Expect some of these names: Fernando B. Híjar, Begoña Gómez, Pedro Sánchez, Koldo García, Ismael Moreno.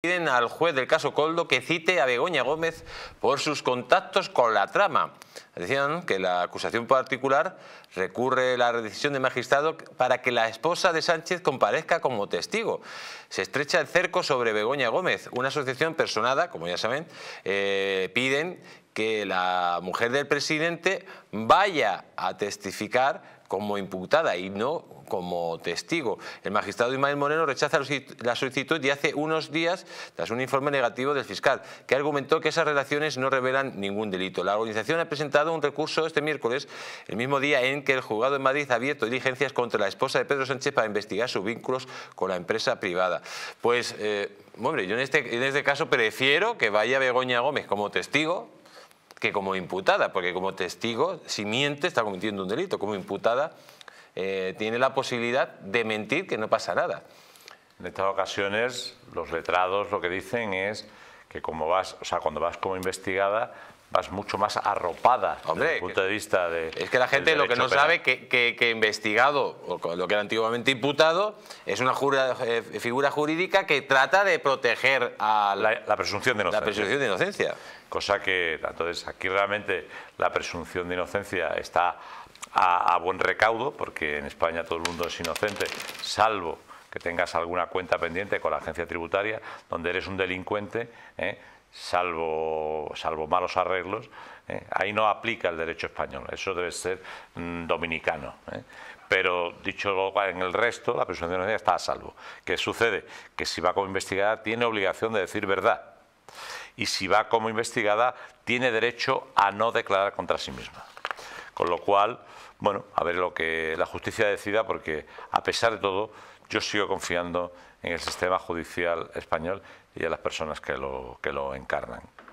Piden al juez del caso Koldo que cite a Begoña Gómez por sus contactos con la trama. Decían que la acusación particular recurre la decisión del magistrado para que la esposa de Sánchez comparezca como testigo. Se estrecha el cerco sobre Begoña Gómez. Una asociación personada, como ya saben, piden que la mujer del presidente vaya a testificar como imputada y no como testigo. El magistrado Ismael Moreno rechaza la solicitud y hace unos días tras un informe negativo del fiscal que argumentó que esas relaciones no revelan ningún delito. La organización ha presentado un recurso este miércoles, el mismo día en que el juzgado de Madrid ha abierto diligencias contra la esposa de Pedro Sánchez para investigar sus vínculos con la empresa privada. Pues, hombre, yo en este caso prefiero que vaya Begoña Gómez como testigo que como imputada, porque como testigo, si miente, está cometiendo un delito. Como imputada, tiene la posibilidad de mentir, que no pasa nada. En estas ocasiones, los letrados lo que dicen es que cuando vas como investigada, vas mucho más arropada. Hombre, desde el punto de vista de... Es que la gente lo que no sabe que investigado, o lo que era antiguamente imputado, es una figura jurídica que trata de proteger a la presunción de inocencia. La presunción de inocencia. Cosa que, entonces, aquí realmente la presunción de inocencia está a buen recaudo, porque en España todo el mundo es inocente, salvo que tengas alguna cuenta pendiente con la agencia tributaria, donde eres un delincuente, salvo malos arreglos, ahí no aplica el derecho español, eso debe ser dominicano. Pero dicho lo cual, en el resto la presunción de inocencia está a salvo. ¿Qué sucede? Que si va como investigada tiene obligación de decir verdad, y si va como investigada tiene derecho a no declarar contra sí misma. Con lo cual, bueno, a ver lo que la justicia decida, porque a pesar de todo yo sigo confiando en el sistema judicial español y en las personas que lo encarnan.